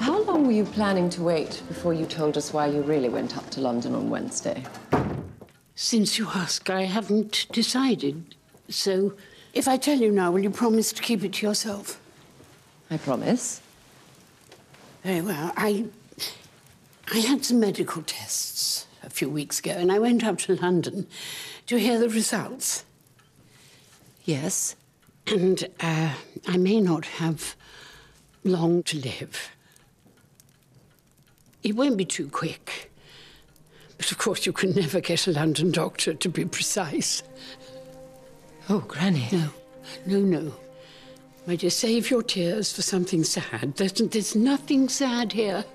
How long were you planning to wait before you told us why you really went up to London on Wednesday? Since you ask, I haven't decided. So, if I tell you now, will you promise to keep it to yourself? I promise. Very well. I had some medical tests a few weeks ago, and I went up to London to hear the results. Yes. And I may not have long to live. It won't be too quick. But, of course, you can never get a London doctor to be precise. Oh, Granny. No. My dear, save your tears for something sad. There's nothing sad here.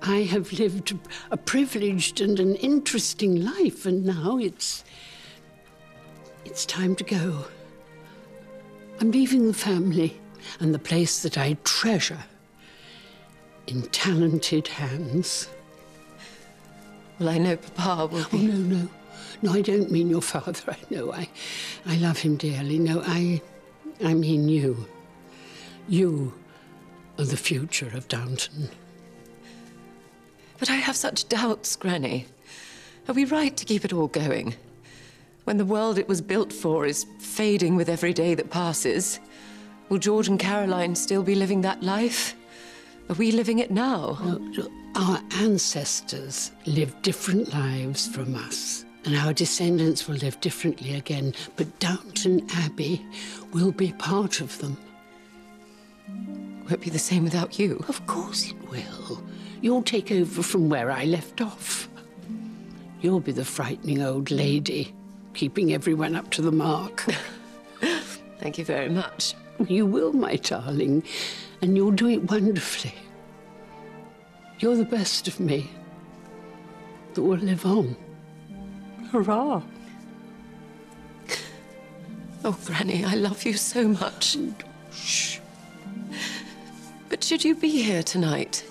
I have lived a privileged and an interesting life, and now it's time to go. I'm leaving the family and the place that I treasure in talented hands. Well, I know Papa will be... Oh, no. No, I don't mean your father, I know. I love him dearly. No, I mean you. You are the future of Downton. But I have such doubts, Granny. Are we right to keep it all going? When the world it was built for is fading with every day that passes, will George and Caroline still be living that life? Are we living it now? No, our ancestors lived different lives from us, and our descendants will live differently again, but Downton Abbey will be part of them. It won't be the same without you. Of course it will. You'll take over from where I left off. You'll be the frightening old lady, keeping everyone up to the mark. Thank you very much. You will, my darling, and you'll do it wonderfully. You're the best of me that will live on. Hurrah! Oh, Granny, I love you so much. Shh. But should you be here tonight?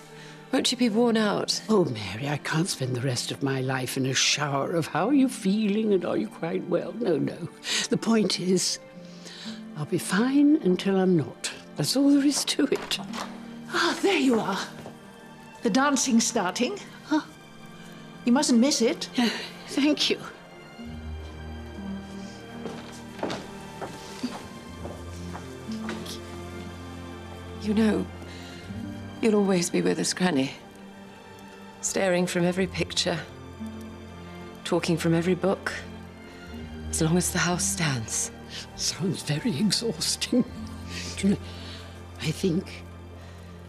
Won't you be worn out? Oh, Mary, I can't spend the rest of my life in a shower of how are you feeling and are you quite well? No. The point is, I'll be fine until I'm not. That's all there is to it. Ah, there you are. The dancing's starting. Huh? You mustn't miss it. Thank you. You know, you'll always be with us, Granny. Staring from every picture, talking from every book, as long as the house stands. Sounds very exhausting. Do you know, I think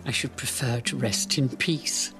I should prefer to rest in peace.